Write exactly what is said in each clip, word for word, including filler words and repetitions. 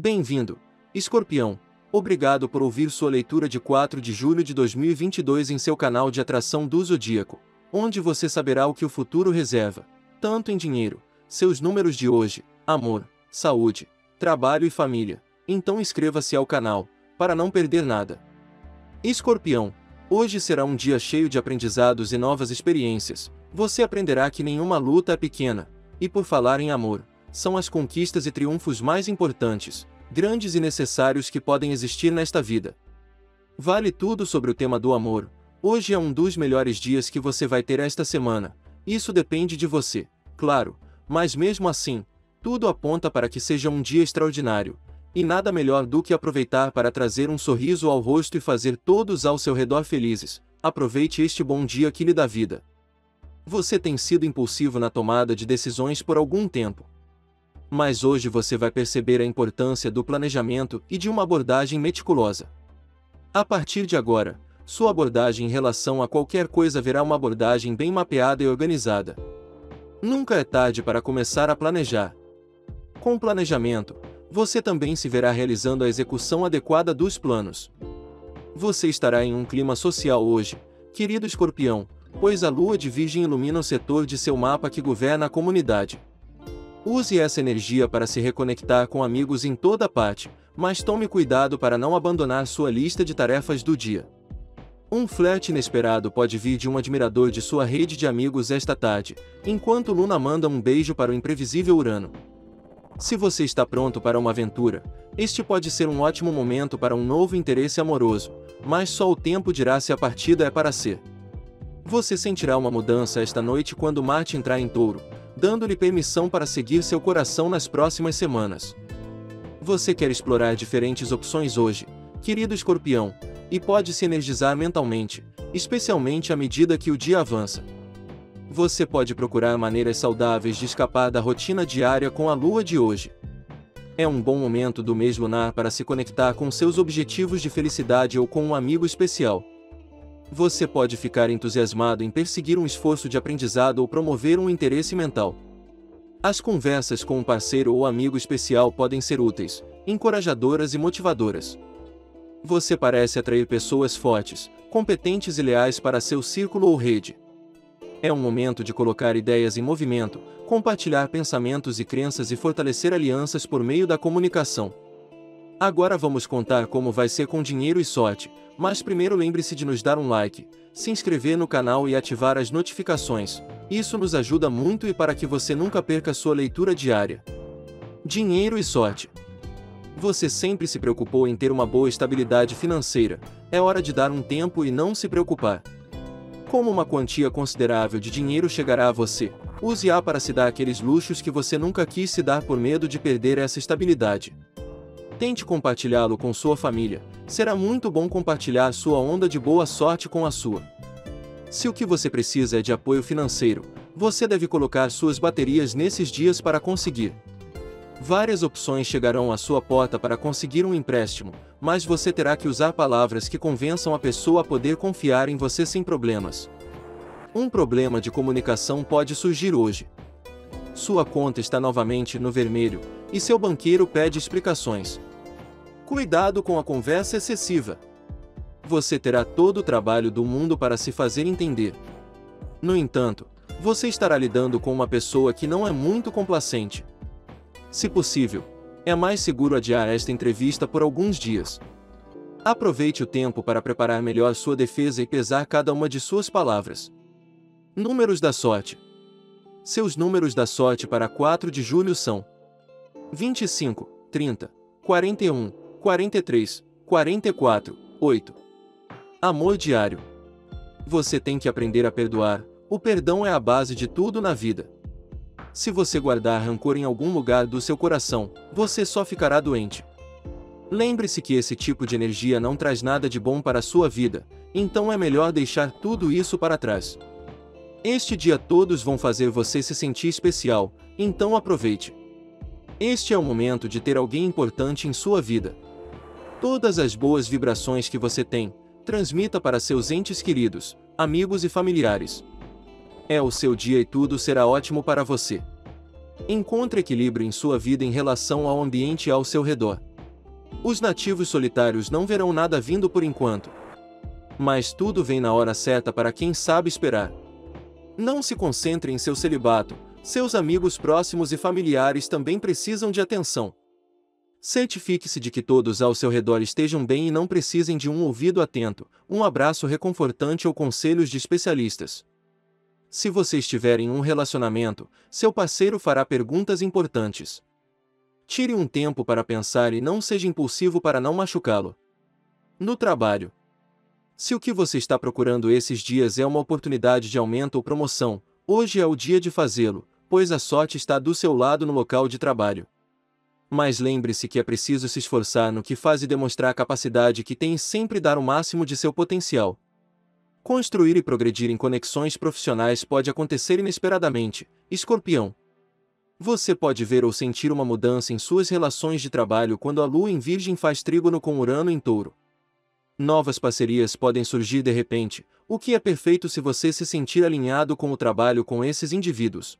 Bem-vindo, Escorpião. Obrigado por ouvir sua leitura de quatro de julho de dois mil e vinte e dois em seu canal de atração do Zodíaco, onde você saberá o que o futuro reserva, tanto em dinheiro, seus números de hoje, amor, saúde, trabalho e família. Então inscreva-se ao canal, para não perder nada. Escorpião, hoje será um dia cheio de aprendizados e novas experiências. Você aprenderá que nenhuma luta é pequena, e por falar em amor, são as conquistas e triunfos mais importantes, grandes e necessários que podem existir nesta vida. Vale tudo sobre o tema do amor. Hoje é um dos melhores dias que você vai ter esta semana. Isso depende de você, claro, mas mesmo assim, tudo aponta para que seja um dia extraordinário, e nada melhor do que aproveitar para trazer um sorriso ao rosto e fazer todos ao seu redor felizes. Aproveite este bom dia que lhe dá vida. Você tem sido impulsivo na tomada de decisões por algum tempo, mas hoje você vai perceber a importância do planejamento e de uma abordagem meticulosa. A partir de agora, sua abordagem em relação a qualquer coisa verá uma abordagem bem mapeada e organizada. Nunca é tarde para começar a planejar. Com planejamento, você também se verá realizando a execução adequada dos planos. Você estará em um clima social hoje, querido Escorpião, pois a lua de Virgem ilumina o setor de seu mapa que governa a comunidade. Use essa energia para se reconectar com amigos em toda parte, mas tome cuidado para não abandonar sua lista de tarefas do dia. Um flerte inesperado pode vir de um admirador de sua rede de amigos esta tarde, enquanto Luna manda um beijo para o imprevisível Urano. Se você está pronto para uma aventura, este pode ser um ótimo momento para um novo interesse amoroso, mas só o tempo dirá se a partida é para ser. Você sentirá uma mudança esta noite quando Marte entrar em Touro, dando-lhe permissão para seguir seu coração nas próximas semanas. Você quer explorar diferentes opções hoje, querido Escorpião, e pode se energizar mentalmente, especialmente à medida que o dia avança. Você pode procurar maneiras saudáveis de escapar da rotina diária com a lua de hoje. É um bom momento do mês lunar para se conectar com seus objetivos de felicidade ou com um amigo especial. Você pode ficar entusiasmado em perseguir um esforço de aprendizado ou promover um interesse mental. As conversas com um parceiro ou amigo especial podem ser úteis, encorajadoras e motivadoras. Você parece atrair pessoas fortes, competentes e leais para seu círculo ou rede. É um momento de colocar ideias em movimento, compartilhar pensamentos e crenças e fortalecer alianças por meio da comunicação. Agora vamos contar como vai ser com dinheiro e sorte, mas primeiro lembre-se de nos dar um like, se inscrever no canal e ativar as notificações. Isso nos ajuda muito e para que você nunca perca sua leitura diária. Dinheiro e sorte. Você sempre se preocupou em ter uma boa estabilidade financeira, é hora de dar um tempo e não se preocupar. Como uma quantia considerável de dinheiro chegará a você, use-a para se dar aqueles luxos que você nunca quis se dar por medo de perder essa estabilidade. Tente compartilhá-lo com sua família, será muito bom compartilhar sua onda de boa sorte com a sua. Se o que você precisa é de apoio financeiro, você deve colocar suas baterias nesses dias para conseguir. Várias opções chegarão à sua porta para conseguir um empréstimo, mas você terá que usar palavras que convençam a pessoa a poder confiar em você sem problemas. Um problema de comunicação pode surgir hoje. Sua conta está novamente no vermelho, e seu banqueiro pede explicações. Cuidado com a conversa excessiva. Você terá todo o trabalho do mundo para se fazer entender. No entanto, você estará lidando com uma pessoa que não é muito complacente. Se possível, é mais seguro adiar esta entrevista por alguns dias. Aproveite o tempo para preparar melhor sua defesa e pesar cada uma de suas palavras. Números da sorte. Seus números da sorte para quatro de julho são vinte e cinco, trinta, quarenta e um, quarenta e três, quarenta e quatro, oito. Amor diário. Você tem que aprender a perdoar. O perdão é a base de tudo na vida. Se você guardar rancor em algum lugar do seu coração, você só ficará doente. Lembre-se que esse tipo de energia não traz nada de bom para a sua vida, então é melhor deixar tudo isso para trás. Este dia todos vão fazer você se sentir especial, então aproveite. Este é o momento de ter alguém importante em sua vida. Todas as boas vibrações que você tem, transmita para seus entes queridos, amigos e familiares. É o seu dia e tudo será ótimo para você. Encontre equilíbrio em sua vida em relação ao ambiente ao seu redor. Os nativos solitários não verão nada vindo por enquanto. Mas tudo vem na hora certa para quem sabe esperar. Não se concentre em seu celibato, seus amigos próximos e familiares também precisam de atenção. Certifique-se de que todos ao seu redor estejam bem e não precisem de um ouvido atento, um abraço reconfortante ou conselhos de especialistas. Se você estiver em um relacionamento, seu parceiro fará perguntas importantes. Tire um tempo para pensar e não seja impulsivo para não machucá-lo. No trabalho. Se o que você está procurando esses dias é uma oportunidade de aumento ou promoção, hoje é o dia de fazê-lo, pois a sorte está do seu lado no local de trabalho. Mas lembre-se que é preciso se esforçar no que faz e demonstrar a capacidade que tem e sempre dar o máximo de seu potencial. Construir e progredir em conexões profissionais pode acontecer inesperadamente, Escorpião. Você pode ver ou sentir uma mudança em suas relações de trabalho quando a Lua em Virgem faz trígono com Urano em Touro. Novas parcerias podem surgir de repente, o que é perfeito se você se sentir alinhado com o trabalho com esses indivíduos.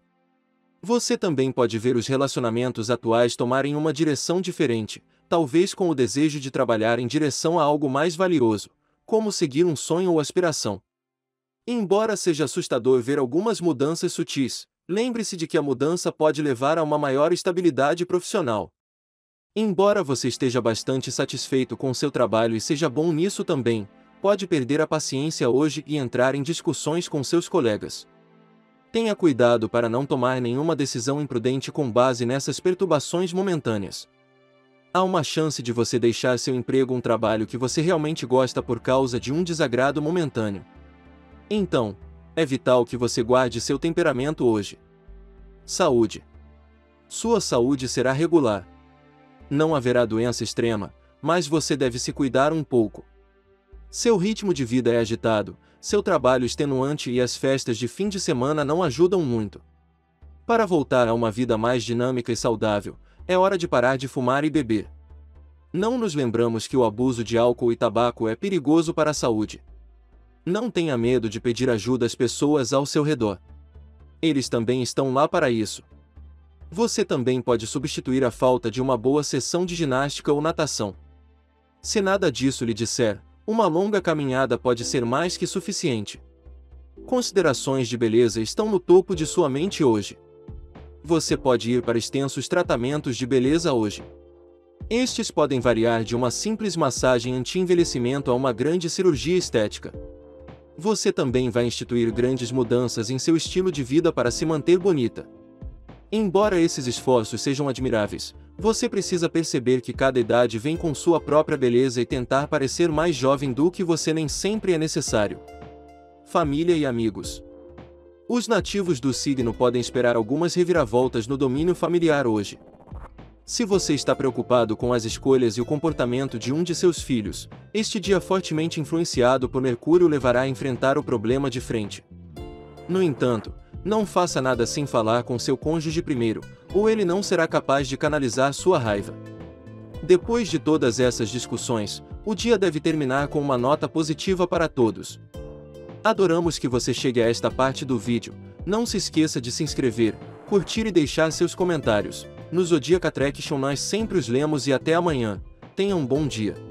Você também pode ver os relacionamentos atuais tomarem uma direção diferente, talvez com o desejo de trabalhar em direção a algo mais valioso, como seguir um sonho ou aspiração. Embora seja assustador ver algumas mudanças sutis, lembre-se de que a mudança pode levar a uma maior estabilidade profissional. Embora você esteja bastante satisfeito com seu trabalho e seja bom nisso também, pode perder a paciência hoje e entrar em discussões com seus colegas. Tenha cuidado para não tomar nenhuma decisão imprudente com base nessas perturbações momentâneas. Há uma chance de você deixar seu emprego ou um trabalho que você realmente gosta por causa de um desagrado momentâneo. Então, é vital que você guarde seu temperamento hoje. Saúde. Sua saúde será regular. Não haverá doença extrema, mas você deve se cuidar um pouco. Seu ritmo de vida é agitado, seu trabalho extenuante e as festas de fim de semana não ajudam muito. Para voltar a uma vida mais dinâmica e saudável, é hora de parar de fumar e beber. Não nos lembramos que o abuso de álcool e tabaco é perigoso para a saúde. Não tenha medo de pedir ajuda às pessoas ao seu redor. Eles também estão lá para isso. Você também pode substituir a falta de uma boa sessão de ginástica ou natação. Se nada disso lhe disser, uma longa caminhada pode ser mais que suficiente. Considerações de beleza estão no topo de sua mente hoje. Você pode ir para extensos tratamentos de beleza hoje. Estes podem variar de uma simples massagem anti-envelhecimento a uma grande cirurgia estética. Você também vai instituir grandes mudanças em seu estilo de vida para se manter bonita. Embora esses esforços sejam admiráveis, você precisa perceber que cada idade vem com sua própria beleza e tentar parecer mais jovem do que você nem sempre é necessário. Família e amigos. Os nativos do signo podem esperar algumas reviravoltas no domínio familiar hoje. Se você está preocupado com as escolhas e o comportamento de um de seus filhos, este dia fortemente influenciado por Mercúrio levará a enfrentar o problema de frente. No entanto, não faça nada sem falar com seu cônjuge primeiro, ou ele não será capaz de canalizar sua raiva. Depois de todas essas discussões, o dia deve terminar com uma nota positiva para todos. Adoramos que você chegue a esta parte do vídeo. Não se esqueça de se inscrever, curtir e deixar seus comentários. No Zodiac Attraction nós sempre os lemos e até amanhã. Tenha um bom dia.